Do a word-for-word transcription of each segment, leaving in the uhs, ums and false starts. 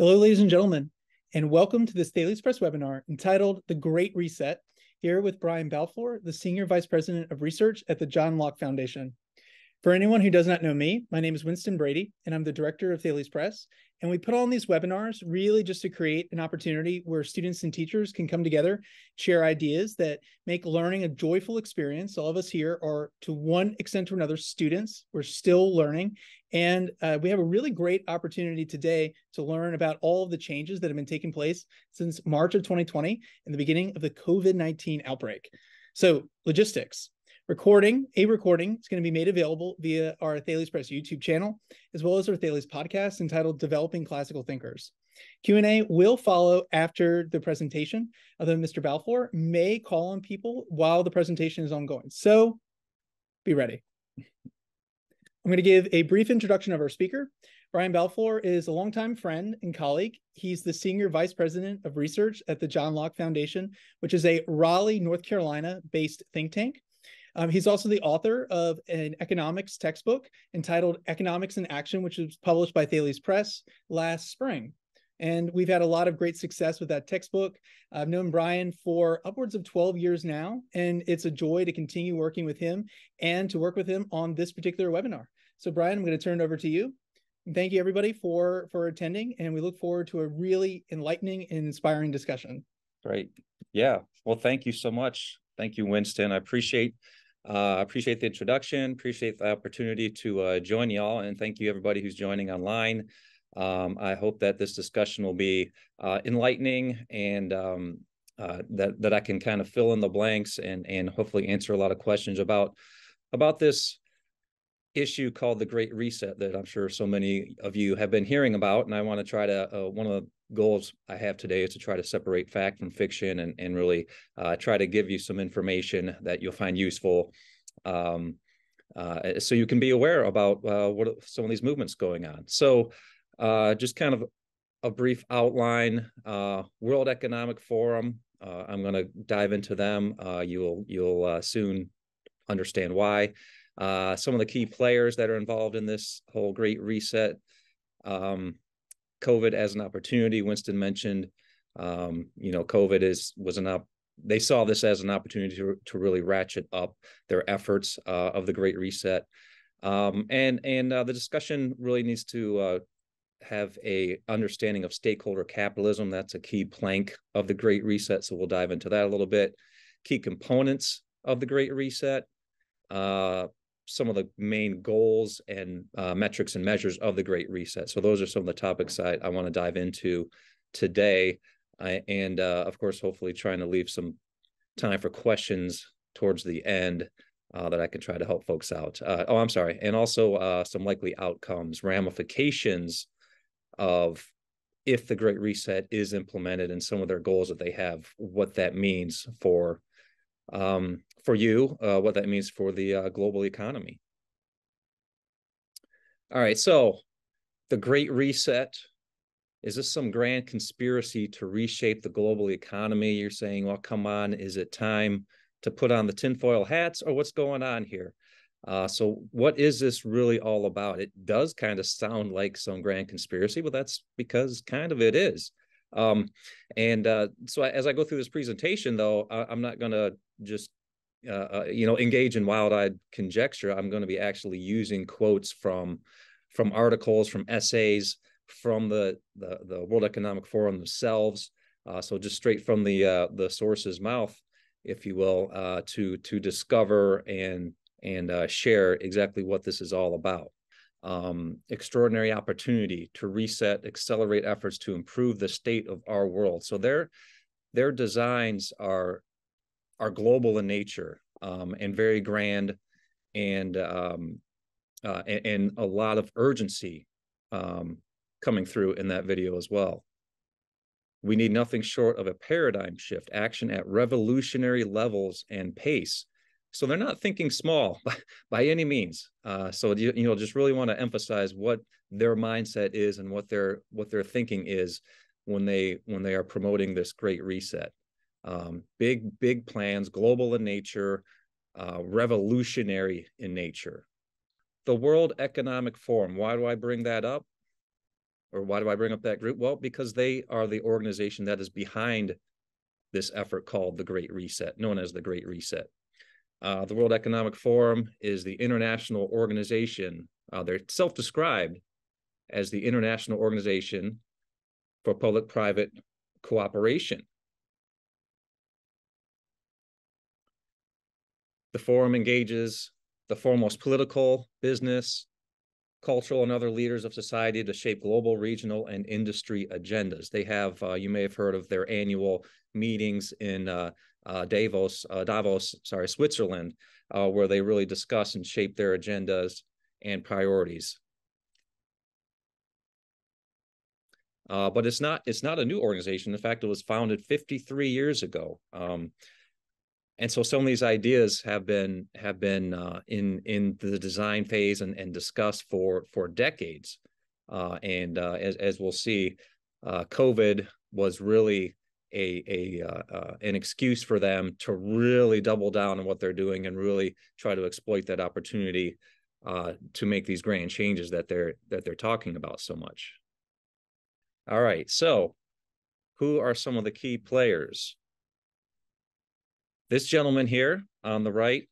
Hello, ladies and gentlemen, and welcome to this Thales Press webinar entitled The Great Reset, here with Brian Balfour, the Senior Vice President of Research at the John Locke Foundation. For anyone who does not know me, my name is Winston Brady, and I'm the Director of Thales Press, and we put on these webinars really just to create an opportunity where students and teachers can come together, share ideas that make learning a joyful experience. All of us here are, to one extent or another, students. We're still learning. And uh, we have a really great opportunity today to learn about all of the changes that have been taking place since March of twenty twenty and the beginning of the COVID nineteen outbreak. So, logistics. Recording, a recording is going to be made available via our Thales Press YouTube channel, as well as our Thales podcast entitled Developing Classical Thinkers. Q and A will follow after the presentation, although Mister Balfour may call on people while the presentation is ongoing. So be ready. I'm going to give a brief introduction of our speaker. Brian Balfour is a longtime friend and colleague. He's the Senior Vice President of Research at the John Locke Foundation, which is a Raleigh, North Carolina-based think tank. Um, he's also the author of an economics textbook entitled Economics in Action, which was published by Thales Press last spring. And we've had a lot of great success with that textbook. I've known Brian for upwards of twelve years now, and it's a joy to continue working with him and to work with him on this particular webinar. So Brian, I'm going to turn it over to you. And thank you, everybody, for, for attending, and we look forward to a really enlightening and inspiring discussion. Great. Yeah. Well, thank you so much. Thank you, Winston. I appreciate I uh, appreciate the introduction, appreciate the opportunity to uh, join y'all, and thank you everybody who's joining online. Um, I hope that this discussion will be uh, enlightening and um, uh, that, that I can kind of fill in the blanks and, and hopefully answer a lot of questions about, about this issue called the Great Reset that I'm sure so many of you have been hearing about. And I want to try to, uh, one of the goals I have today is to try to separate fact from fiction and, and really uh, try to give you some information that you'll find useful um, uh, so you can be aware about uh, what some of these movements going on. So uh, just kind of a brief outline, uh, World Economic Forum, uh, I'm going to dive into them. Uh, you'll you'll uh, soon understand why. Uh, some of the key players that are involved in this whole Great Reset, um, COVID as an opportunity. Winston mentioned, um, you know, COVID is was an up. They saw this as an opportunity to, to really ratchet up their efforts uh, of the Great Reset, um, and and uh, the discussion really needs to uh, have a understanding of stakeholder capitalism. That's a key plank of the Great Reset. So we'll dive into that a little bit. Key components of the Great Reset. Uh, some of the main goals and uh, metrics and measures of the Great Reset. So those are some of the topics I, I want to dive into today. I, and uh, of course, hopefully trying to leave some time for questions towards the end uh, that I can try to help folks out. Uh, oh, I'm sorry. And also uh, some likely outcomes, ramifications of if the Great Reset is implemented and some of their goals that they have, what that means for Um, for you, uh, what that means for the uh, global economy. All right, so the Great Reset, is this some grand conspiracy to reshape the global economy? You're saying, well, come on, is it time to put on the tinfoil hats or what's going on here? Uh, so what is this really all about? It does kind of sound like some grand conspiracy, but that's because kind of it is. Um, and uh, so as I go through this presentation, though, I, I'm not going to just, uh, you know, engage in wild-eyed conjecture. I'm going to be actually using quotes from from articles, from essays, from the, the, the World Economic Forum themselves. Uh, so just straight from the uh, the source's mouth, if you will, uh, to to discover and and uh, share exactly what this is all about. Um, extraordinary opportunity to reset, accelerate efforts to improve the state of our world. So their their designs are are global in nature um, and very grand, and um, uh, and, and a lot of urgency um, coming through in that video as well. We need nothing short of a paradigm shift, action at revolutionary levels and pace. So they're not thinking small by, by any means. Uh, so you, you know, just really want to emphasize what their mindset is and what their what their thinking is when they when they are promoting this Great Reset. Um, big big plans, global in nature, uh, revolutionary in nature. The World Economic Forum. Why do I bring that up? Or why do I bring up that group? Well, because they are the organization that is behind this effort called the Great Reset, known as the Great Reset. Uh, the World Economic Forum is the international organization. Uh, they're self-described as the International Organization for Public-Private Cooperation. The forum engages the foremost political, business, cultural, and other leaders of society to shape global, regional, and industry agendas. They have, uh, you may have heard of their annual meetings in uh, uh, Davos, uh, Davos, sorry, Switzerland, uh, where they really discuss and shape their agendas and priorities. Uh, but it's not, it's not a new organization. In fact, it was founded fifty-three years ago. Um, And so some of these ideas have been have been uh, in in the design phase and, and discussed for for decades, uh, and uh, as as we'll see, uh, COVID was really a a uh, uh, an excuse for them to really double down on what they're doing and really try to exploit that opportunity uh, to make these grand changes that they're that they're talking about so much. All right, so who are some of the key players? This gentleman here on the right,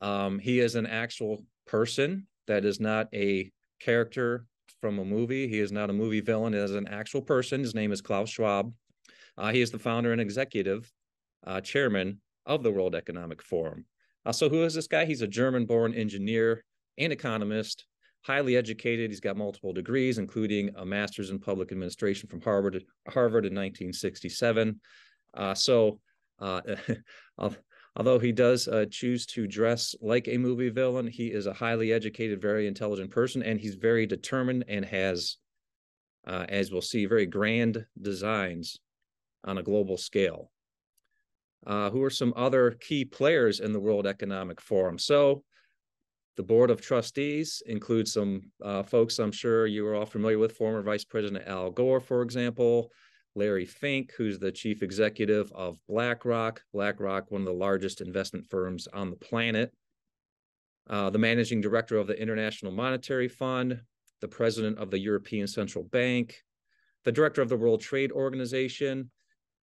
um, he is an actual person. That is not a character from a movie. He is not a movie villain. He is an actual person. His name is Klaus Schwab. Uh, he is the founder and executive uh, chairman of the World Economic Forum. Uh, so who is this guy? He's a German-born engineer and economist, highly educated. He's got multiple degrees, including a master's in public administration from Harvard, Harvard in nineteen sixty-seven. Uh, so... Uh, although he does uh, choose to dress like a movie villain, he is a highly educated, very intelligent person, and he's very determined and has, uh, as we'll see, very grand designs on a global scale. Uh, who are some other key players in the World Economic Forum? So the Board of Trustees includes some uh, folks I'm sure you are all familiar with, former Vice President Al Gore, for example, Larry Fink, who's the chief executive of BlackRock. BlackRock, one of the largest investment firms on the planet. Uh, the managing director of the International Monetary Fund, the president of the European Central Bank, the director of the World Trade Organization,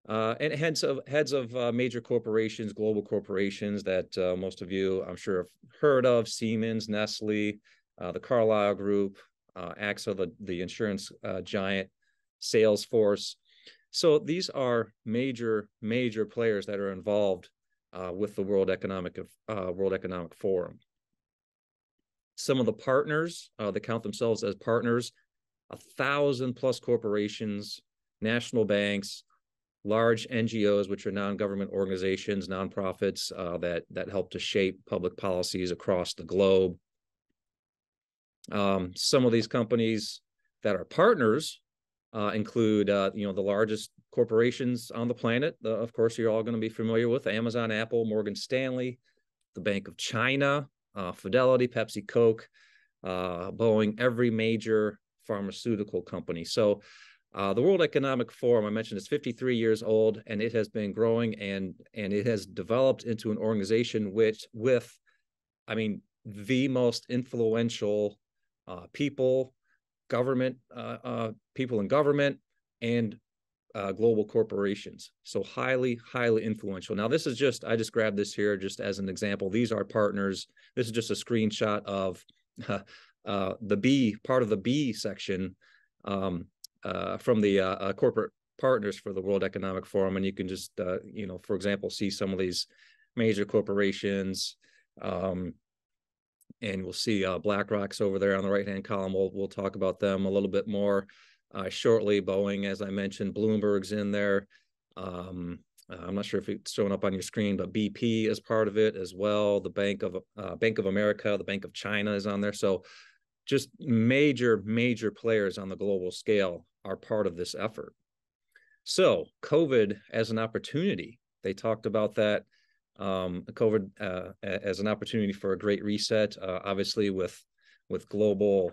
uh, and heads of, heads of uh, major corporations, global corporations that uh, most of you, I'm sure, have heard of, Siemens, Nestle, uh, the Carlyle Group, uh, AXA, the, the insurance uh, giant, Salesforce. So these are major, major players that are involved uh, with the World Economic uh, World Economic Forum. Some of the partners, uh, they count themselves as partners, a thousand plus corporations, national banks, large N G Os, which are non-government organizations, nonprofits uh, that that help to shape public policies across the globe. Um, some of these companies that are partners Uh, include, uh, you know, the largest corporations on the planet. Uh, of course, you're all going to be familiar with Amazon, Apple, Morgan Stanley, the Bank of China, uh, Fidelity, Pepsi, Coke, uh, Boeing, every major pharmaceutical company. So uh, the World Economic Forum, I mentioned, is fifty-three years old, and it has been growing, and and it has developed into an organization which with, I mean, the most influential uh, people, government, uh, uh, people in government, and uh, global corporations. So highly, highly influential. Now, this is just, I just grabbed this here just as an example. These are partners. This is just a screenshot of uh, uh, the B, part of the B section um, uh, from the uh, uh, corporate partners for the World Economic Forum. And you can just, uh, you know, for example, see some of these major corporations, um, and we'll see uh, BlackRock's over there on the right-hand column. We'll, we'll talk about them a little bit more uh, shortly. Boeing, as I mentioned, Bloomberg's in there. Um, I'm not sure if it's showing up on your screen, but B P is part of it as well. The Bank of uh, Bank of America, the Bank of China is on there. So just major, major players on the global scale are part of this effort. So COVID as an opportunity. They talked about that. Um, COVID uh, as an opportunity for a great reset, uh, obviously with with global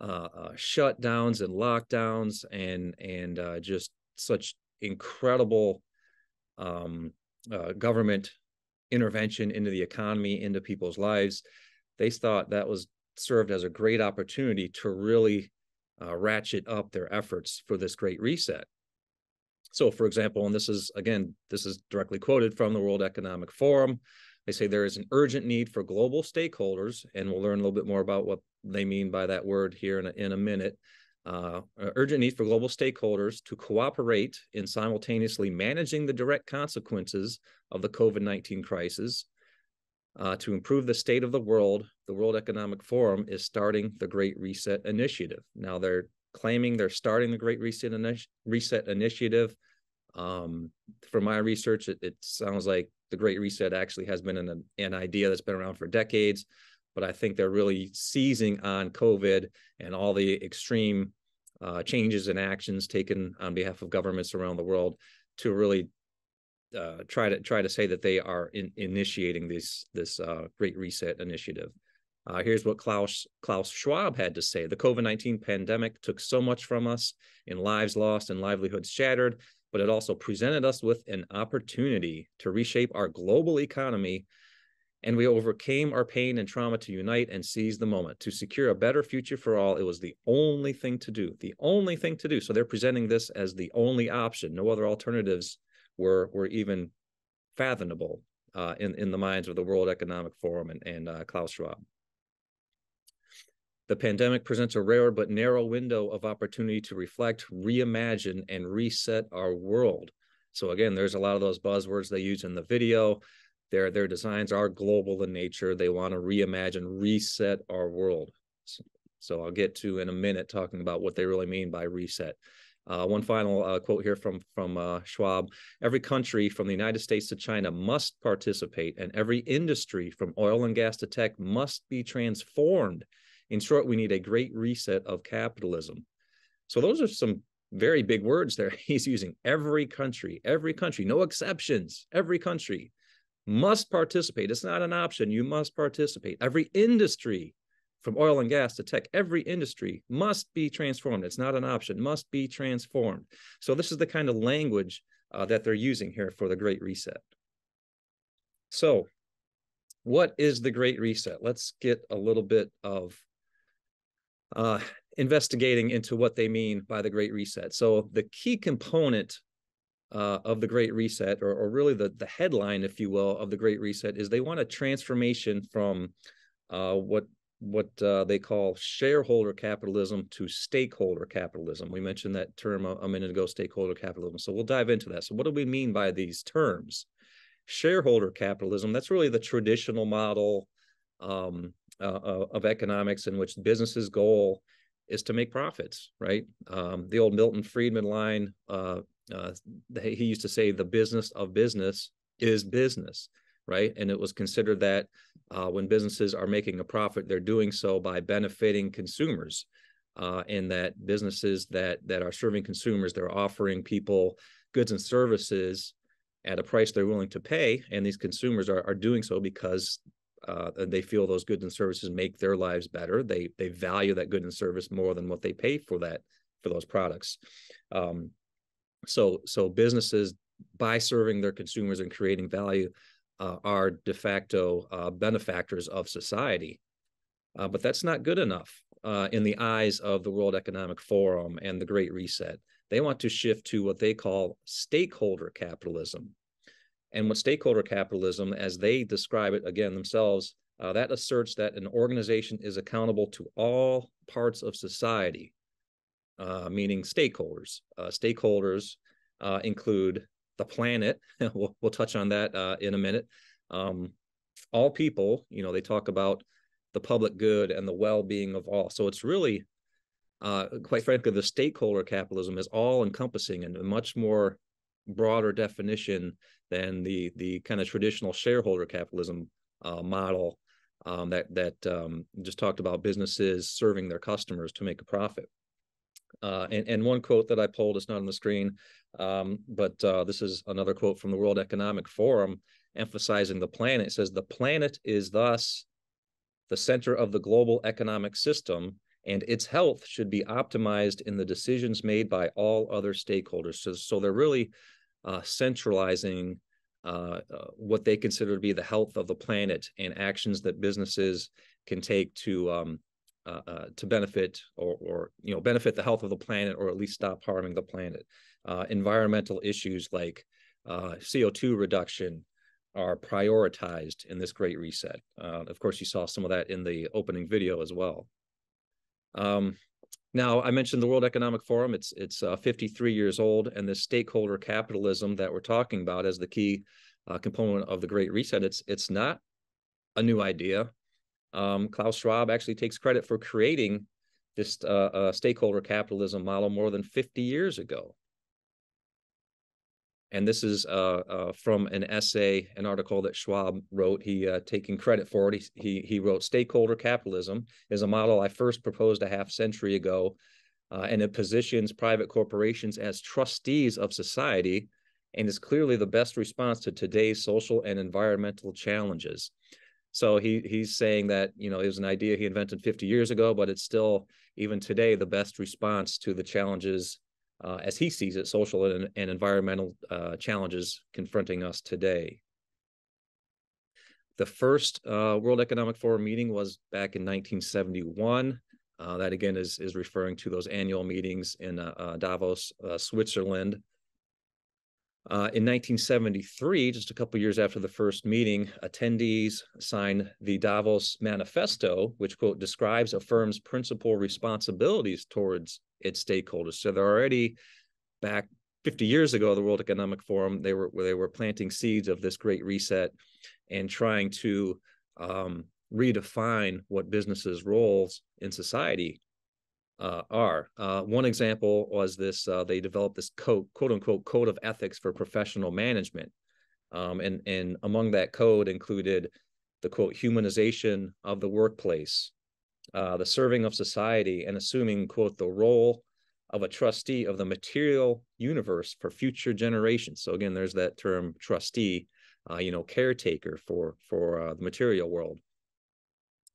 uh, uh, shutdowns and lockdowns and and uh, just such incredible um, uh, government intervention into the economy, into people's lives. They thought that was served as a great opportunity to really uh, ratchet up their efforts for this great reset. So, for example, and this is, again, this is directly quoted from the World Economic Forum, they say there is an urgent need for global stakeholders, and we'll learn a little bit more about what they mean by that word here in a, in a minute, uh, urgent need for global stakeholders to cooperate in simultaneously managing the direct consequences of the COVID nineteen crisis. Uh, to improve the state of the world, the World Economic Forum is starting the Great Reset Initiative. Now, they're claiming they're starting the Great Reset, initi- Reset Initiative. Um, from my research, it, it sounds like the Great Reset actually has been an, an idea that's been around for decades, but I think they're really seizing on COVID and all the extreme uh, changes and actions taken on behalf of governments around the world to really Uh, try to try to say that they are in, initiating this this uh, Great Reset Initiative. Uh, here's what Klaus Klaus Schwab had to say: the COVID nineteen pandemic took so much from us, in lives lost and livelihoods shattered, but it also presented us with an opportunity to reshape our global economy, and we overcame our pain and trauma to unite and seize the moment to secure a better future for all. It was the only thing to do, the only thing to do. So they're presenting this as the only option. No other alternatives were were even fathomable uh, in, in the minds of the World Economic Forum and, and uh, Klaus Schwab. The pandemic presents a rare but narrow window of opportunity to reflect, reimagine, and reset our world. So again, there's a lot of those buzzwords they use in the video. Their, their designs are global in nature. They want to reimagine, reset our world. So, so I'll get to in a minute talking about what they really mean by reset. Uh, one final uh, quote here from, from uh, Schwab. Every country from the United States to China must participate, and every industry from oil and gas to tech must be transformed. In short, we need a great reset of capitalism. So those are some very big words there. He's using every country, every country, no exceptions, every country must participate. It's not an option. You must participate. Every industry from oil and gas to tech, every industry must be transformed. It's not an option, must be transformed. So this is the kind of language uh, that they're using here for the Great Reset. So what is the Great Reset? Let's get a little bit of uh, investigating into what they mean by the Great Reset. So the key component uh, of the Great Reset, or, or really the, the headline, if you will, of the Great Reset is they want a transformation from uh, what what uh, they call shareholder capitalism to stakeholder capitalism. We mentioned that term a, a minute ago, stakeholder capitalism. So we'll dive into that. So what do we mean by these terms? Shareholder capitalism, that's really the traditional model um, uh, of economics in which business's goal is to make profits, right? Um, the old Milton Friedman line, uh, uh, he used to say the business of business is business, right? And it was considered that uh, when businesses are making a profit, they're doing so by benefiting consumers, uh, and that businesses that that are serving consumers, they're offering people goods and services at a price they're willing to pay, and these consumers are, are doing so because uh, they feel those goods and services make their lives better. They they value that good and service more than what they pay for that for those products. Um, so so businesses, by serving their consumers and creating value, Uh, are de facto uh, benefactors of society. Uh, but that's not good enough uh, in the eyes of the World Economic Forum and the Great Reset. They want to shift to what they call stakeholder capitalism. And what stakeholder capitalism, as they describe it again themselves, uh, that asserts that an organization is accountable to all parts of society, uh, meaning stakeholders. Uh, stakeholders uh, include the planet, we'll, we'll touch on that uh, in a minute. Um, all people, you know, they talk about the public good and the well-being of all. So it's really, uh, quite frankly, the stakeholder capitalism is all-encompassing and a much more broader definition than the the kind of traditional shareholder capitalism uh, model um, that that um, just talked about businesses serving their customers to make a profit. Uh, and, and one quote that I pulled, it's not on the screen, um, but uh, this is another quote from the World Economic Forum emphasizing the planet. It says, the planet is thus the center of the global economic system, and its health should be optimized in the decisions made by all other stakeholders. So, so they're really uh, centralizing uh, uh, what they consider to be the health of the planet and actions that businesses can take to um, uh, uh, to benefit or, or, you know, benefit the health of the planet, or at least stop harming the planet. Uh, environmental issues like uh, C O two reduction are prioritized in this Great Reset. Uh, of course, you saw some of that in the opening video as well. Um, now, I mentioned the World Economic Forum. It's it's uh, fifty-three years old, and this stakeholder capitalism that we're talking about as the key uh, component of the Great Reset, it's it's not a new idea. Um, Klaus Schwab actually takes credit for creating this uh, uh, stakeholder capitalism model more than fifty years ago. And this is uh, uh, from an essay, an article that Schwab wrote. He uh, taking credit for it. He, he, he wrote, "Stakeholder capitalism is a model I first proposed a half century ago, uh, and it positions private corporations as trustees of society and is clearly the best response to today's social and environmental challenges." So he he's saying that, you know, it was an idea he invented fifty years ago, but it's still, even today, the best response to the challenges, uh, as he sees it, social and, and environmental uh, challenges confronting us today. The first uh, World Economic Forum meeting was back in nineteen seventy-one. Uh, that, again, is, is referring to those annual meetings in uh, uh, Davos, uh, Switzerland. Uh, in nineteen seventy-three, just a couple years after the first meeting, attendees signed the Davos Manifesto, which, quote, describes a firm's principal responsibilities towards its stakeholders. So they're already, back fifty years ago, the World Economic Forum, they were they were planting seeds of this Great Reset and trying to um, redefine what businesses' roles in society Uh, are. Uh, one example was this, uh, they developed this code, quote unquote, code of ethics for professional management. Um, and, and among that code included the, quote, humanization of the workplace, uh, the serving of society, and assuming, quote, the role of a trustee of the material universe for future generations. So again, there's that term trustee, uh, you know, caretaker for, for uh, the material world.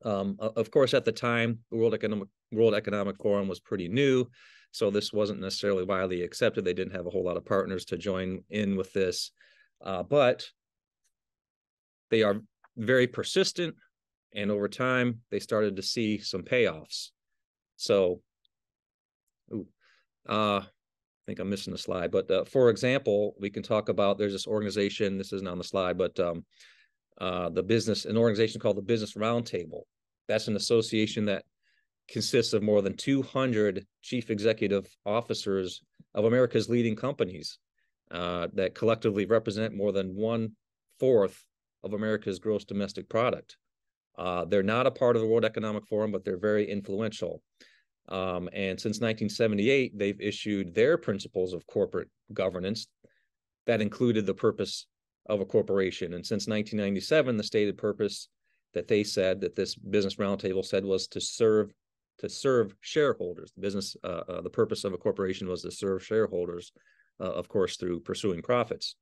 Um, of course, at the time, the World Economic, World Economic Forum was pretty new, so this wasn't necessarily widely accepted. They didn't have a whole lot of partners to join in with this, uh, but they are very persistent, and over time, they started to see some payoffs. So, ooh, uh, I think I'm missing a slide, but uh, for example, we can talk about, there's this organization, this isn't on the slide, but um, Uh, the business, an organization called the Business Roundtable. That's an association that consists of more than two hundred chief executive officers of America's leading companies uh, that collectively represent more than one fourth of America's gross domestic product. Uh, they're not a part of the World Economic Forum, but they're very influential. Um, and since nineteen seventy-eight, they've issued their principles of corporate governance that included the purpose of a corporation. And since nineteen ninety-seven, the stated purpose that they said, that this Business Roundtable said, was to serve to serve shareholders. The business, uh, uh, the purpose of a corporation was to serve shareholders, uh, of course, through pursuing profits.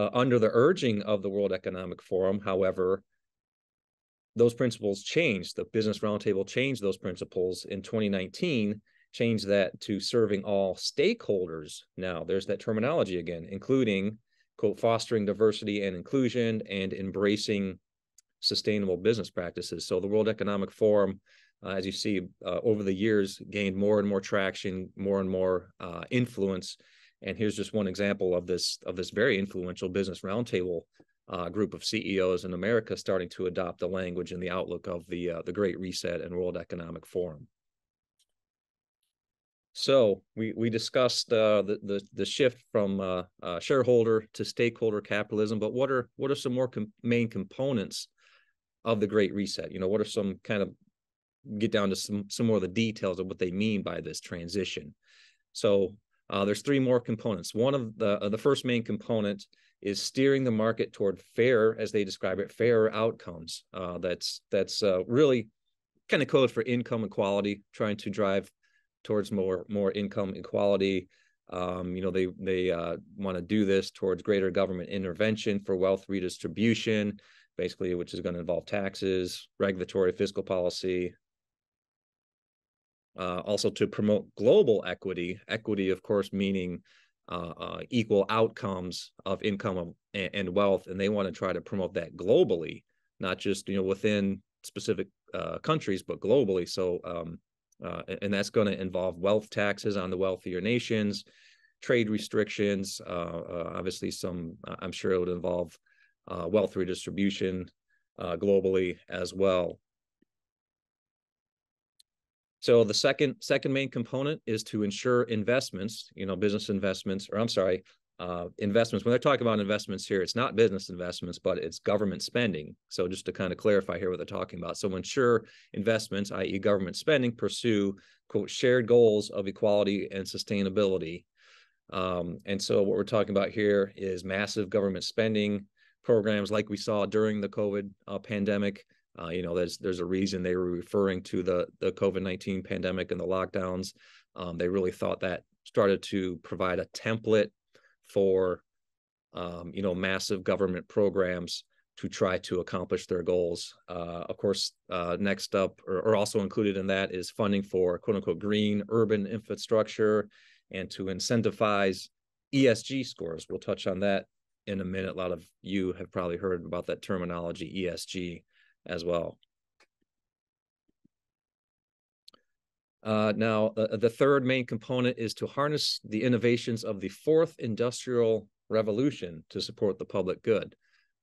Uh, under the urging of the World Economic Forum, however, those principles changed. The Business Roundtable changed those principles in twenty nineteen, changed that to serving all stakeholders. Now, there's that terminology again, including, quote, fostering diversity and inclusion and embracing sustainable business practices. So the World Economic Forum, uh, as you see, uh, over the years, gained more and more traction, more and more uh, influence. And here's just one example of this of this very influential Business Roundtable uh, group of C E Os in America starting to adopt the language and the outlook of the uh, the Great Reset and World Economic Forum. So we, we discussed uh, the, the the shift from uh, uh, shareholder to stakeholder capitalism, but what are what are some more com main components of the Great Reset? You know, what are some, kind of get down to some some more of the details of what they mean by this transition? So uh, there's three more components. One of the uh, the first main component is steering the market toward fair, as they describe it, fairer outcomes. Uh, that's that's uh, really kind of code for income equality, trying to drive towards more more income equality. Um, you know, they they uh, want to do this towards greater government intervention for wealth redistribution, basically, which is going to involve taxes, regulatory, fiscal policy. Uh, also to promote global equity, equity, of course, meaning uh, uh, equal outcomes of income and wealth. And they want to try to promote that globally, not just, you know, within specific uh, countries, but globally. So, um, uh, and that's going to involve wealth taxes on the wealthier nations, trade restrictions, uh, uh, obviously some, I'm sure it would involve uh, wealth redistribution uh, globally as well. So the second second main component is to ensure investments, you know, business investments, or I'm sorry, uh, investments. When they're talking about investments here, it's not business investments, but it's government spending. So just to kind of clarify here what they're talking about. So ensure investments, that is government spending, pursue, quote, shared goals of equality and sustainability. Um, and so what we're talking about here is massive government spending programs like we saw during the COVID uh, pandemic. Uh, you know, there's there's a reason they were referring to the, the COVID nineteen pandemic and the lockdowns. Um, they really thought that started to provide a template for, um, you know, massive government programs to try to accomplish their goals. Uh, of course, uh, next up, or, or also included in that, is funding for, quote unquote, green urban infrastructure and to incentivize E S G scores. We'll touch on that in a minute. A lot of you have probably heard about that terminology, E S G, as well. Uh, now, uh, the third main component is to harness the innovations of the fourth industrial revolution to support the public good.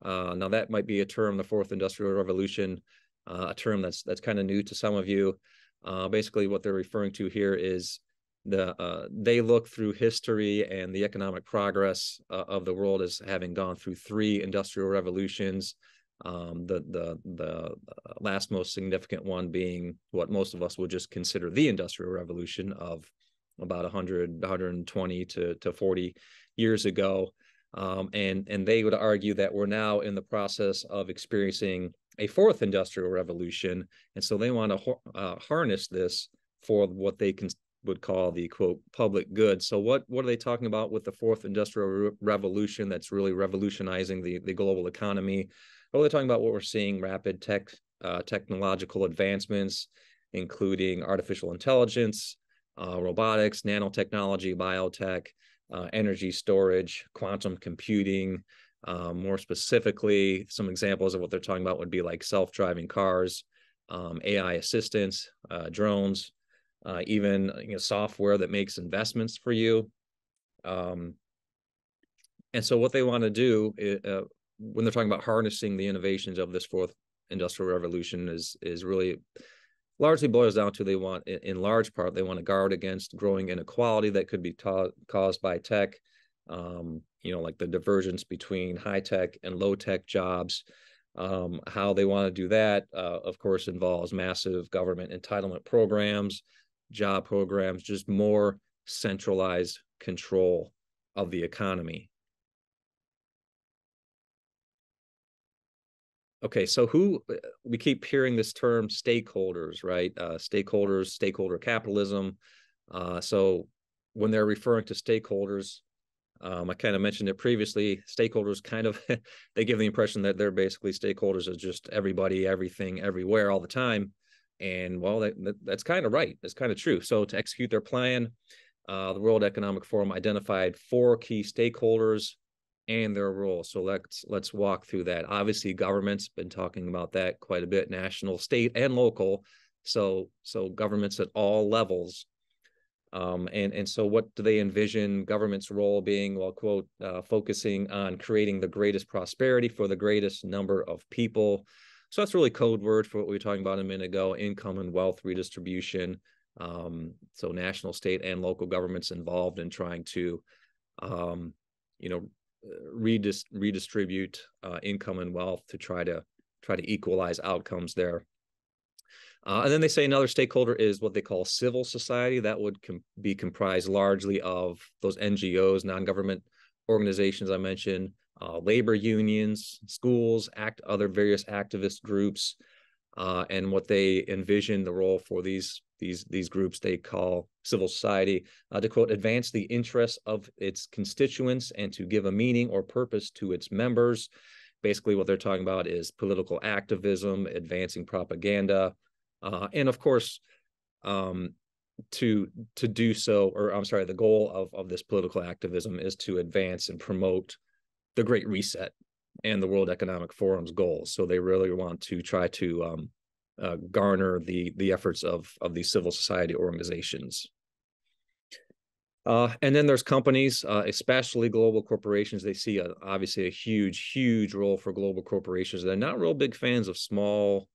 Uh, now, that might be a term, the fourth industrial revolution, uh, a term that's that's kind of new to some of you. Uh, basically, what they're referring to here is the uh, they look through history and the economic progress uh, of the world as having gone through three industrial revolutions. Um, the the the last most significant one being what most of us will just consider the Industrial Revolution of about one hundred, one hundred twenty to to forty years ago, um, and and they would argue that we're now in the process of experiencing a fourth Industrial Revolution, and so they want to uh, harness this for what they can would call the quote public good. So what what are they talking about with the fourth Industrial Re- Revolution that's really revolutionizing the the global economy? Well, they're talking about what we're seeing, rapid tech, uh, technological advancements, including artificial intelligence, uh, robotics, nanotechnology, biotech, uh, energy storage, quantum computing. Uh, more specifically, some examples of what they're talking about would be like self-driving cars, um, A I assistants, uh, drones, uh, even you know, software that makes investments for you. Um, and so what they want to do is, uh, when they're talking about harnessing the innovations of this fourth industrial revolution is, is really largely boils down to they want, in large part, they want to guard against growing inequality that could be ta- caused by tech, um, you know, like the divergence between high tech and low tech jobs. Um, how they want to do that, uh, of course, involves massive government entitlement programs, job programs, just more centralized control of the economy. Okay, so who, we keep hearing this term stakeholders, right? Uh, stakeholders, stakeholder capitalism. Uh, so when they're referring to stakeholders, um, I kind of mentioned it previously, stakeholders kind of, they give the impression that they're basically stakeholders as just everybody, everything, everywhere, all the time. And well, that, that, that's kind of right. That's kind of true. So to execute their plan, uh, the World Economic Forum identified four key stakeholders and their role. So let's let's walk through that. Obviously, governments been talking about that quite a bit, national, state, and local. So so governments at all levels. Um, and, and so what do they envision government's role being? Well, quote, uh, focusing on creating the greatest prosperity for the greatest number of people. So that's really code word for what we were talking about a minute ago, income and wealth redistribution. Um, so national, state, and local governments involved in trying to, um, you know, Redist- redistribute uh, income and wealth to try to try to equalize outcomes there. Uh, and then they say another stakeholder is what they call civil society. That would com- be comprised largely of those N G Os, non-government organizations I mentioned, uh, labor unions, schools, act other various activist groups, uh, and what they envision the role for these these these groups they call civil society, uh, to quote, advance the interests of its constituents and to give a meaning or purpose to its members. Basically what they're talking about is political activism, advancing propaganda, uh, and of course, um, to to do so, or I'm sorry, the goal of, of this political activism is to advance and promote the Great Reset and the World Economic Forum's goals. So they really want to try to um, uh, garner the the efforts of of these civil society organizations. Uh, and then there's companies, uh, especially global corporations. They see a, obviously a huge, huge role for global corporations. They're not real big fans of small,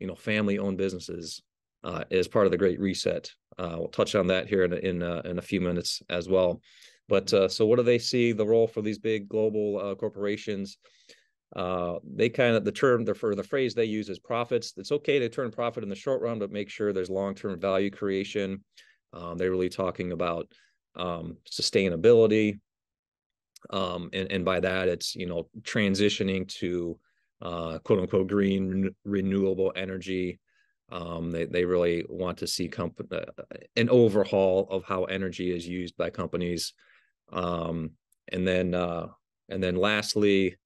you know, family-owned businesses uh, as part of the Great Reset. Uh, we'll touch on that here in in, uh, in a few minutes as well. But uh, so what do they see the role for these big global uh, corporations? Uh, they kind of, the term, the, for the phrase they use is profits. It's okay to turn profit in the short run, but make sure there's long-term value creation. Um, they're really talking about um, sustainability. Um, and, and by that, it's, you know, transitioning to uh, quote unquote green renewable energy. Um, they, they really want to see comp- uh, an overhaul of how energy is used by companies. Um, and then, uh, and then lastly,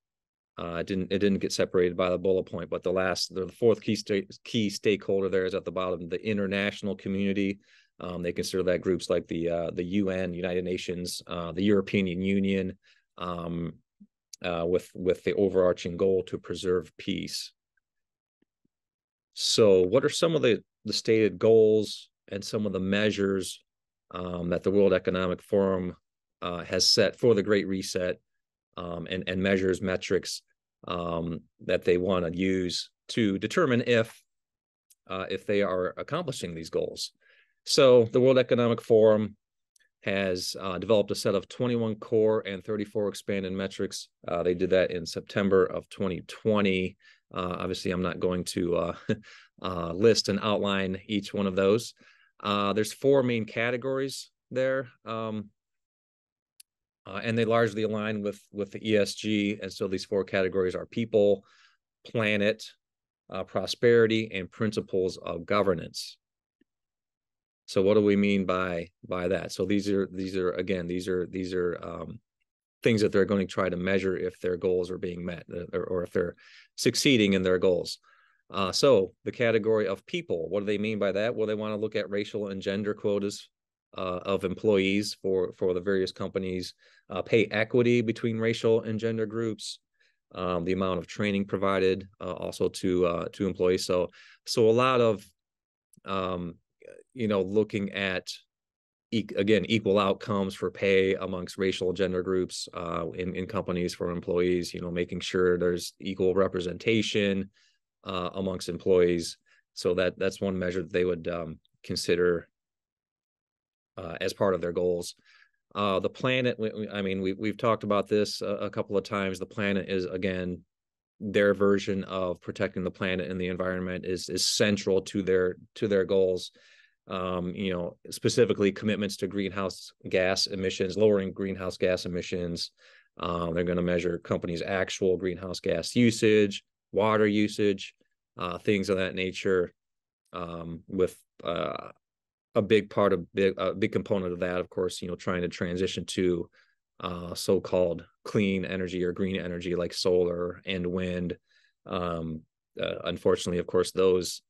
uh, it didn't, it didn't get separated by the bullet point, but the last, the fourth key sta- key stakeholder there is at the bottom, the international community. Um, they consider that groups like the, uh, the U N, United Nations, uh, the European Union, um, uh, with, with the overarching goal to preserve peace. So what are some of the, the stated goals and some of the measures um, that the World Economic Forum uh, has set for the Great Reset um, and, and measures, metrics um, that they want to use to determine if, uh, if they are accomplishing these goals? So the World Economic Forum has uh, developed a set of twenty-one core and thirty-four expanded metrics. Uh, they did that in September of twenty twenty. Uh, obviously, I'm not going to uh, uh, list and outline each one of those. Uh, there's four main categories there, um, uh, and they largely align with, with the E S G. And so these four categories are people, planet, uh, prosperity, and principles of governance. So what do we mean by by that? So these are these are again these are these are um, things that they're going to try to measure if their goals are being met or, or if they're succeeding in their goals. Uh, so the category of people, what do they mean by that? Well, they want to look at racial and gender quotas uh, of employees for, for the various companies, uh, pay equity between racial and gender groups, um, the amount of training provided uh, also to uh, to employees. So so a lot of um, you know, looking at, again, equal outcomes for pay amongst racial gender groups uh, in, in companies for employees, you know, making sure there's equal representation uh, amongst employees. So that that's one measure that they would um, consider uh, as part of their goals. Uh, the planet, we, I mean, we, we've talked about this a, a couple of times. The planet is, again, their version of protecting the planet and the environment is is central to their to their goals. Um, you know, specifically commitments to greenhouse gas emissions, lowering greenhouse gas emissions. Um, they're going to measure companies' actual greenhouse gas usage, water usage, uh, things of that nature. Um, with uh, a big part of big, a big component of that, of course, you know, trying to transition to uh, so-called clean energy or green energy like solar and wind. Um, uh, unfortunately, of course, those.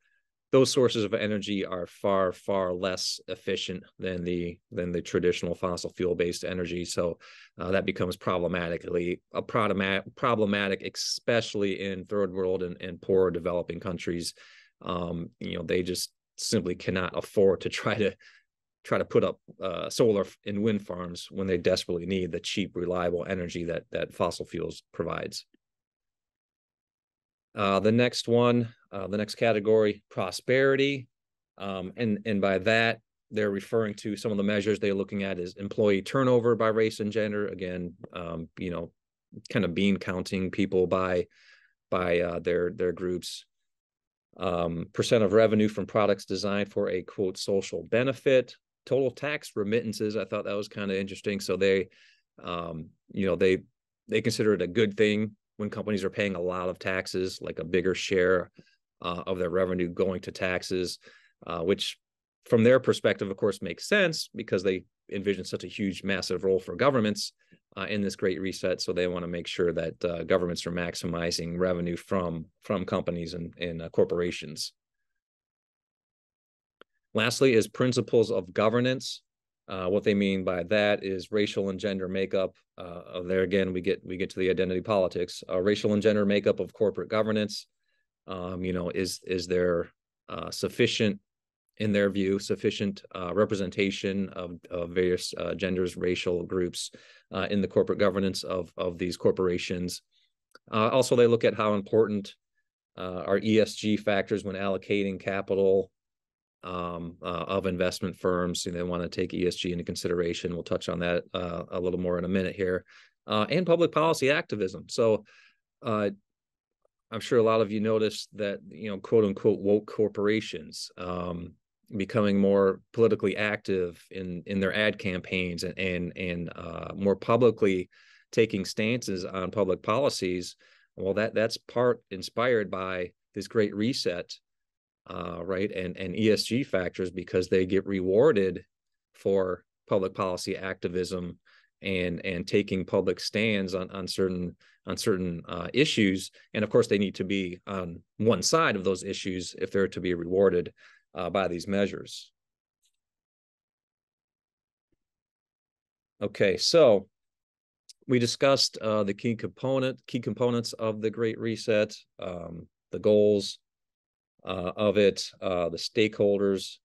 Those sources of energy are far, far less efficient than the than the traditional fossil fuel-based energy. So uh, that becomes problematically a problematic, problematic, especially in third world and, and poorer developing countries. Um, you know, they just simply cannot afford to try to try to put up uh, solar and wind farms when they desperately need the cheap, reliable energy that that fossil fuels provides. Uh, the next one, uh, the next category, prosperity. Um, and, and by that, they're referring to some of the measures they're looking at is employee turnover by race and gender. Again, um, you know, kind of bean counting people by by uh, their, their groups. Um, percent of revenue from products designed for a, quote, social benefit. Total tax remittances. I thought that was kind of interesting. So they, um, you know, they they consider it a good thing when companies are paying a lot of taxes, like a bigger share uh, of their revenue going to taxes, uh, which from their perspective, of course, makes sense because they envision such a huge, massive role for governments uh, in this Great Reset. So they want to make sure that uh, governments are maximizing revenue from, from companies and, and uh, corporations. Lastly is principles of governance. Uh, what they mean by that is racial and gender makeup. Uh, there again, we get we get to the identity politics. Uh, racial and gender makeup of corporate governance. Um, you know, is is there uh, sufficient, in their view, sufficient uh, representation of, of various uh, genders, racial groups uh, in the corporate governance of, of these corporations. Uh, also, they look at how important uh, are E S G factors when allocating capital um, uh, of investment firms. And they want to take E S G into consideration. We'll touch on that uh, a little more in a minute here. Uh, and public policy activism. So uh, I'm sure a lot of you noticed that, you know, quote unquote woke corporations um, becoming more politically active in, in their ad campaigns and, and, and uh, more publicly taking stances on public policies. Well, that that's part inspired by this great reset, uh, right, and, and E S G factors, because they get rewarded for public policy activism and and taking public stands on, on certain on certain uh, issues. And of course, they need to be on one side of those issues if they're to be rewarded uh, by these measures. Okay, so we discussed uh, the key component, key components of the Great Reset, um, the goals uh, of it, uh, the stakeholders,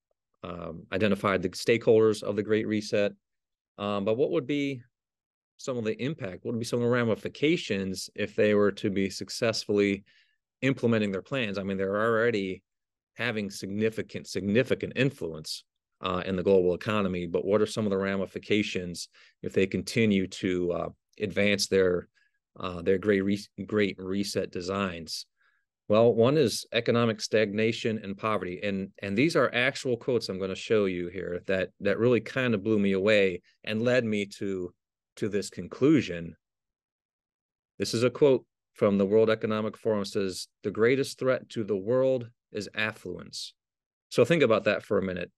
um, identified the stakeholders of the Great Reset. Um, but what would be some of the impact? What would be some of the ramifications if they were to be successfully implementing their plans? I mean, they're already having significant, significant influence uh, in the global economy. But what are some of the ramifications if they continue to uh, advance their uh, their great re great reset designs? Well, one is economic stagnation and poverty, and and these are actual quotes I'm going to show you here that that really kind of blew me away and led me to to this conclusion. This is a quote from the World Economic Forum. It says, "The greatest threat to the world is affluence." So think about that for a minute.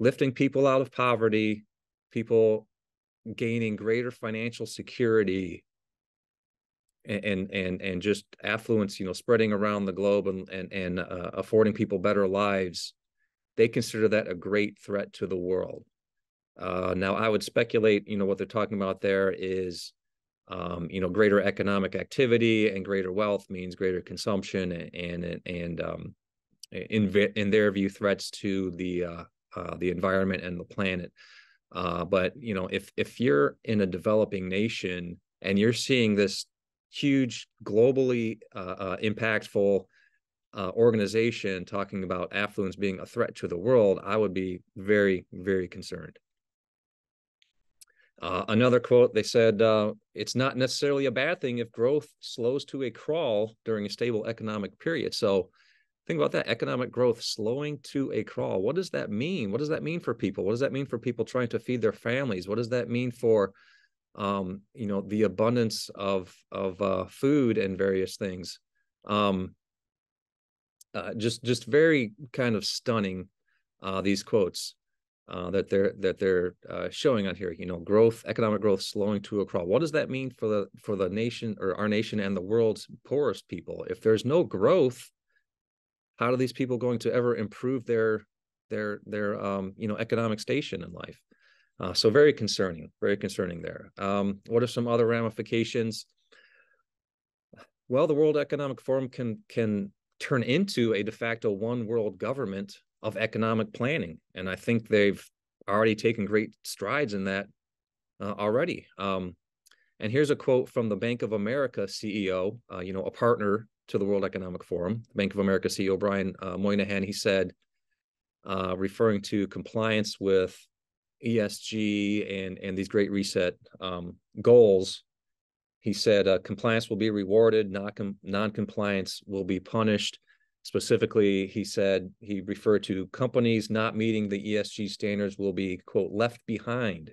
Lifting people out of poverty, people gaining greater financial security, and and and just affluence, you know, spreading around the globe and and and uh, affording people better lives. They consider that a great threat to the world. Uh, now, I would speculate, you know, what they're talking about there is, um, you know, greater economic activity, and greater wealth means greater consumption, and and and um, in in their view, threats to the uh, uh, the environment and the planet. Uh, but you know, if if you're in a developing nation and you're seeing this huge, globally uh, uh, impactful uh, organization talking about affluence being a threat to the world, I would be very, very concerned. Uh, another quote, they said, uh, it's not necessarily a bad thing if growth slows to a crawl during a stable economic period. So think about that, economic growth slowing to a crawl. What does that mean? What does that mean for people? What does that mean for people trying to feed their families? What does that mean for um you know, the abundance of of uh food and various things? um uh, just just very kind of stunning, uh these quotes uh that they're that they're uh showing on here. You know, growth, economic growth slowing to a crawl. What does that mean for the for the nation, or our nation, and the world's poorest people? If there's no growth, how are these people going to ever improve their their their um you know, economic station in life? Uh, so very concerning, very concerning there. Um, what are some other ramifications? Well, the World Economic Forum can can turn into a de facto one world government of economic planning. And I think they've already taken great strides in that uh, already. Um, and here's a quote from the Bank of America C E O, uh, you know, a partner to the World Economic Forum, Bank of America C E O Brian uh, Moynihan. He said, uh, referring to compliance with E S G and, and these Great Reset um, goals, he said, uh, compliance will be rewarded, non-compliance will be punished. Specifically, he said, he referred to companies not meeting the E S G standards will be, quote, left behind.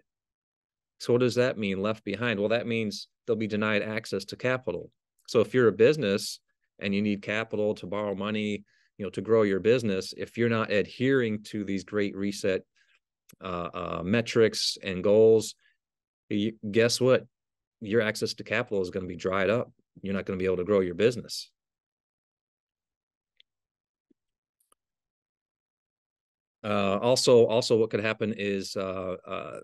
So what does that mean, left behind? Well, that means they'll be denied access to capital. So if you're a business and you need capital to borrow money, you know, to grow your business, if you're not adhering to these Great Reset Uh, uh, metrics and goals, you, guess what? Your access to capital is going to be dried up. You're not going to be able to grow your business. Uh, also, also, what could happen is uh, uh,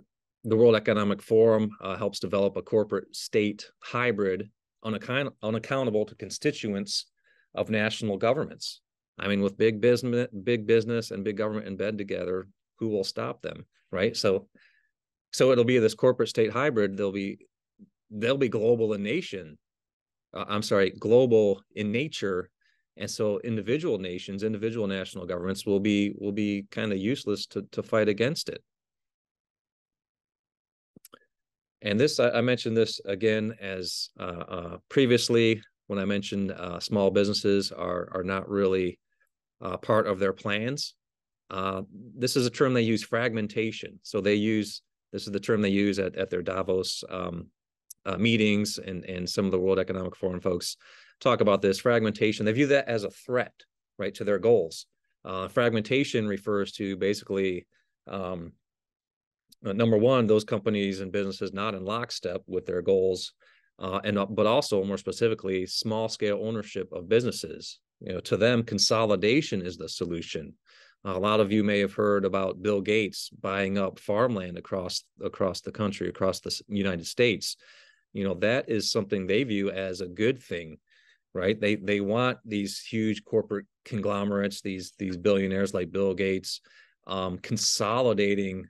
the World Economic Forum uh, helps develop a corporate state hybrid unaccount unaccountable to constituents of national governments. I mean, with big business, big business and big government in bed together, who will stop them, right? So, so it'll be this corporate state hybrid. They'll be, they'll be global in nation. Uh, I'm sorry, global in nature. And so individual nations, individual national governments will be, will be kind of useless to, to fight against it. And this, I, I mentioned this again, as uh, uh, previously, when I mentioned uh, small businesses are, are not really uh, part of their plans. Uh, this is a term they use, fragmentation. So they use, this is the term they use at, at their Davos um, uh, meetings, and, and some of the World Economic Forum folks talk about this fragmentation. They view that as a threat, right, to their goals. Uh, fragmentation refers to basically, um, number one, those companies and businesses not in lockstep with their goals, Uh, and but also more specifically, small scale ownership of businesses. You know, to them, consolidation is the solution. Uh, a lot of you may have heard about Bill Gates buying up farmland across across the country, across the United States. You know, that is something they view as a good thing, right? They they want these huge corporate conglomerates, these these billionaires like Bill Gates, um, consolidating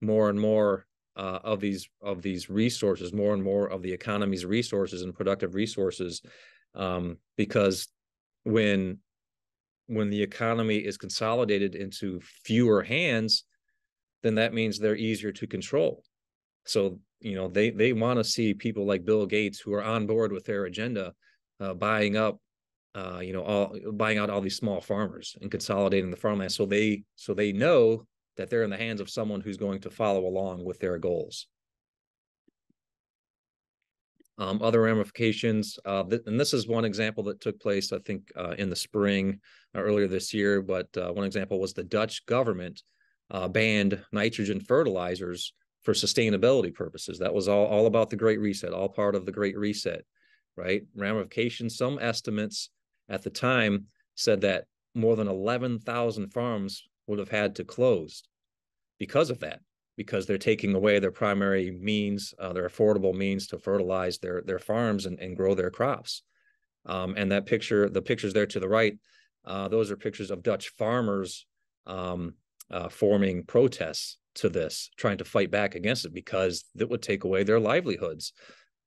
more and more Uh, of these of these resources, more and more of the economy's resources and productive resources, um, because when when the economy is consolidated into fewer hands, then that means they're easier to control. So you know they they want to see people like Bill Gates, who are on board with their agenda, uh, buying up, uh, you know, all buying out all these small farmers and consolidating the farmland. So they so they know that they're in the hands of someone who's going to follow along with their goals. Um, other ramifications, uh, th and this is one example that took place, I think, uh, in the spring uh, earlier this year, but uh, one example was the Dutch government uh, banned nitrogen fertilizers for sustainability purposes. That was all, all about the Great Reset, all part of the Great Reset, right? Ramifications, some estimates at the time said that more than eleven thousand farms would have had to close because of that, because they're taking away their primary means, uh, their affordable means to fertilize their their farms and, and grow their crops. Um, and that picture, the pictures there to the right, uh, those are pictures of Dutch farmers um, uh, forming protests to this, trying to fight back against it because that would take away their livelihoods.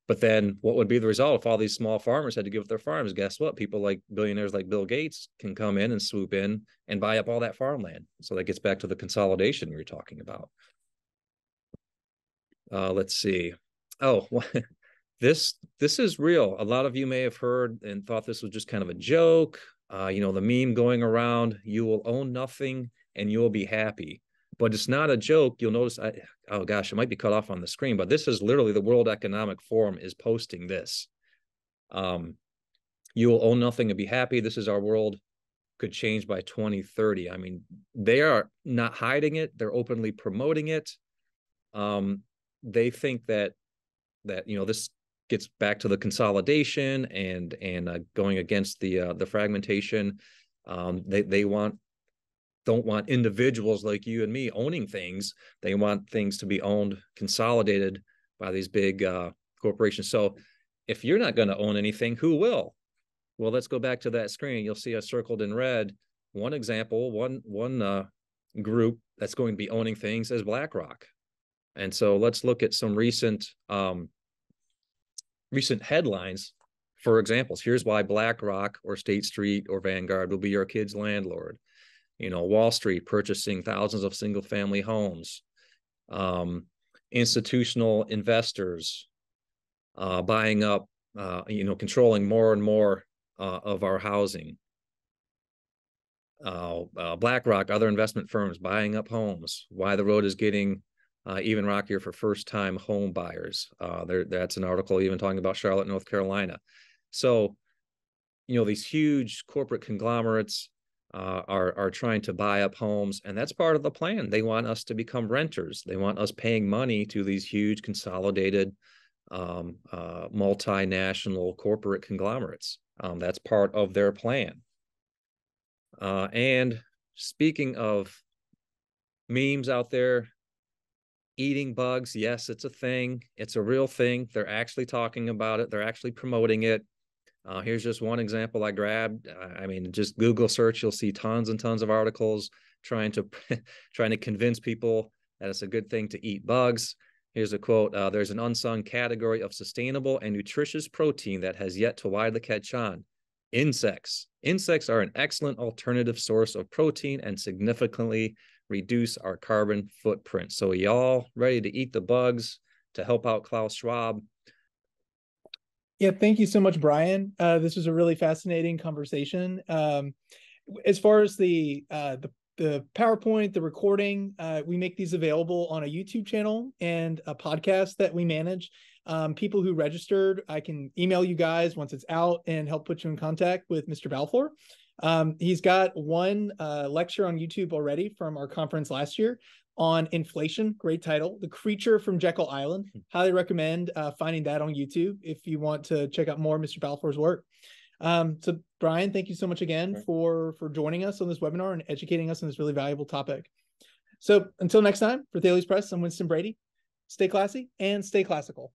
But then what would be the result if all these small farmers had to give up their farms? Guess what? People like billionaires like Bill Gates can come in and swoop in and buy up all that farmland. So that gets back to the consolidation we were talking about. Uh, let's see. Oh, this this is real. A lot of you may have heard and thought this was just kind of a joke. Uh, you know, the meme going around, you will own nothing and you'll be happy. But it's not a joke. You'll notice, I, oh gosh, it might be cut off on the screen, but this is literally the World Economic Forum is posting this. Um, you will own nothing and be happy. This is our world could change by twenty thirty. I mean, they are not hiding it. They're openly promoting it. Um, they think that, that you know, this gets back to the consolidation and and uh, going against the uh, the fragmentation. Um, they, they want... don't want individuals like you and me owning things. They want things to be owned, consolidated by these big uh, corporations. So if you're not going to own anything, who will? Well, let's go back to that screen. You'll see I circled in red one example, one, one uh, group that's going to be owning things is BlackRock. And so let's look at some recent, um, recent headlines for examples. Here's why BlackRock or State Street or Vanguard will be your kid's landlord. You know, Wall Street purchasing thousands of single-family homes, um, institutional investors uh, buying up, uh, you know, controlling more and more uh, of our housing. Uh, uh, BlackRock, other investment firms buying up homes. Why the road is getting uh, even rockier for first-time home buyers. Uh, there, that's an article even talking about Charlotte, North Carolina. So, you know, these huge corporate conglomerates Uh, are, are trying to buy up homes. And that's part of the plan. They want us to become renters. They want us paying money to these huge consolidated um, uh, multinational corporate conglomerates. Um, that's part of their plan. Uh, and speaking of memes out there, eating bugs, yes, it's a thing. It's a real thing. They're actually talking about it. They're actually promoting it. Uh, here's just one example I grabbed. I mean, just Google search, you'll see tons and tons of articles trying to trying to convince people that it's a good thing to eat bugs. Here's a quote, uh, there's an unsung category of sustainable and nutritious protein that has yet to widely catch on. Insects. Insects are an excellent alternative source of protein and significantly reduce our carbon footprint. So y'all ready to eat the bugs to help out Klaus Schwab? Yeah, thank you so much, Brian. Uh, this was a really fascinating conversation. Um, as far as the, uh, the the PowerPoint, the recording, uh, we make these available on a YouTube channel and a podcast that we manage. Um, people who registered, I can email you guys once it's out and help put you in contact with Mister Balfour. Um, he's got one uh, lecture on YouTube already from our conference last year on inflation, great title, The Creature from Jekyll Island. Highly recommend uh, finding that on YouTube if you want to check out more of Mister Balfour's work. Um, so Brian, thank you so much again right. for, for joining us on this webinar and educating us on this really valuable topic. So until next time, for Thales Press, I'm Winston Brady. Stay classy and stay classical.